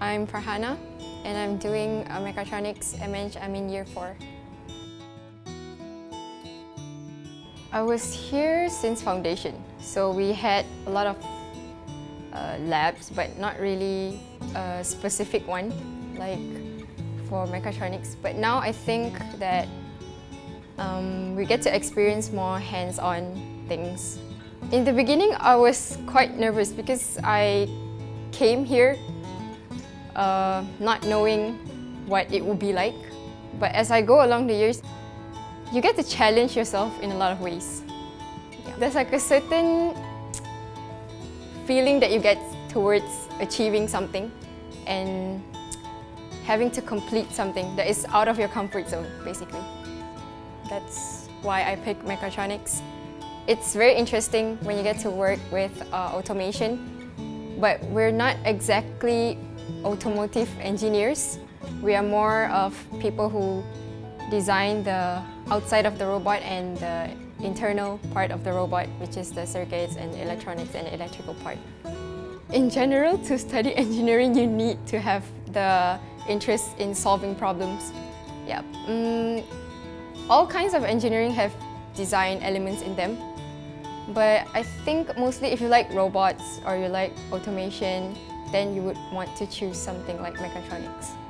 I'm Farhana, and I'm doing mechatronics MH. I'm in year 4. I was here since foundation, so we had a lot of labs, but not really a specific one, like for mechatronics. But now I think that we get to experience more hands-on things. In the beginning, I was quite nervous because I came here not knowing what it would be like. But as I go along the years, you get to challenge yourself in a lot of ways. Yeah. There's like a certain feeling that you get towards achieving something and having to complete something that is out of your comfort zone, basically. That's why I picked mechatronics. It's very interesting when you get to work with automation, but we're not exactly automotive engineers. We are more of people who design the outside of the robot and the internal part of the robot, which is the circuits and electronics and electrical part. In general, to study engineering, you need to have the interest in solving problems. Yeah. All kinds of engineering have design elements in them. But I think mostly if you like robots or you like automation, then you would want to choose something like mechatronics.